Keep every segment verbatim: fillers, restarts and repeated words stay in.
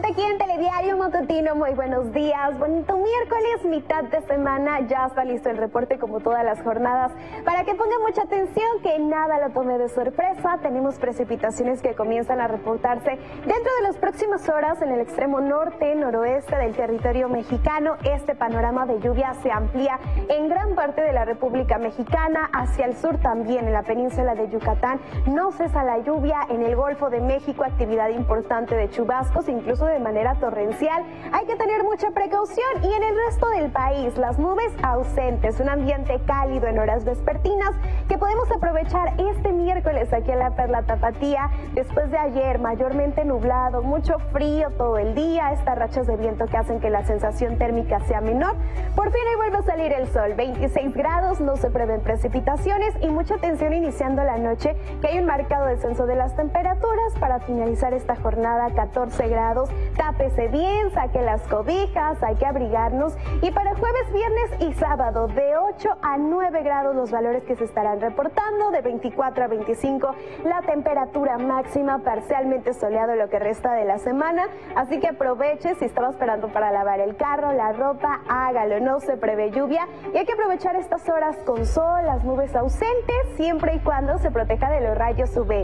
vuelta aquí en Telediario Matutino. Muy buenos días, bonito miércoles, mitad de semana. Ya está listo el reporte como todas las jornadas. Para que pongan mucha atención, que nada la tome de sorpresa. Tenemos precipitaciones que comienzan a reportarse dentro de las próximas horas en el extremo norte, noroeste del territorio mexicano. Este panorama de lluvia se amplía en gran parte de la República Mexicana, hacia el sur también, en la península de Yucatán. No cesa la lluvia en el Golfo de México, actividad importante de chubascos, incluso de manera torrencial. Hay que tener mucha precaución. Y en el resto del país, las nubes ausentes, un ambiente cálido en horas vespertinas que podemos aprovechar este miércoles aquí en la Perla Tapatía. Después de ayer, mayormente nublado, mucho frío todo el día, estas rachas de viento que hacen que la sensación térmica sea menor. Por fin hoy vuelve a salir el sol, veintiséis grados, no se prevén precipitaciones y mucha atención iniciando la noche, que hay un marcado descenso de las temperaturas para finalizar esta jornada, catorce grados. Tápese bien, saque las cobijas, hay que abrigarnos. Y para jueves, viernes y sábado, de ocho a nueve grados los valores que se estarán reportando, de veinticuatro a veinticinco la temperatura máxima, parcialmente soleado lo que resta de la semana, así que aproveche. Si estaba esperando para lavar el carro, la ropa, hágalo, no se prevé lluvia y hay que aprovechar estas horas con sol, las nubes ausentes, siempre y cuando se proteja de los rayos U V.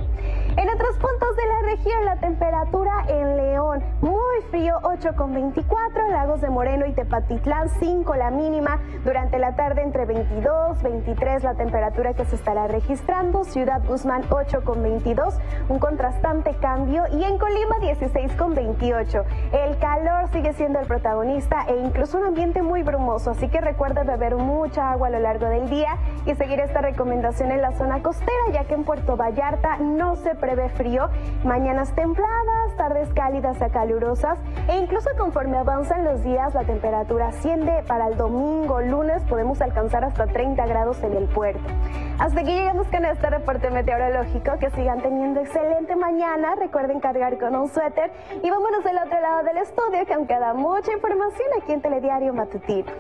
En otros puntos de la región, la temperatura en León, muy frío, ocho con veinticuatro, Lagos de Moreno y Tepatitlán, cinco la mínima, durante la tarde entre veintidós, veintitrés la temperatura que se estará registrando, Ciudad Guzmán ocho con veintidós, un contrastante cambio, y en Colima dieciséis con veintiocho. El calor sigue siendo el protagonista e incluso un ambiente muy brumoso, así que recuerda beber mucha agua a lo largo del día y seguir esta recomendación en la zona costera, ya que en Puerto Vallarta no se prevé frío, mañanas templadas, tardes cálidas a calurosas, e incluso conforme avanzan los días la temperatura asciende. Para el domingo, lunes, podemos alcanzar hasta treinta grados en el puerto. Hasta aquí llegamos con este reporte meteorológico. Que sigan teniendo excelente mañana. Recuerden cargar con un suéter y vámonos del otro lado del estudio, que aún queda mucha información aquí en Telediario Matutino.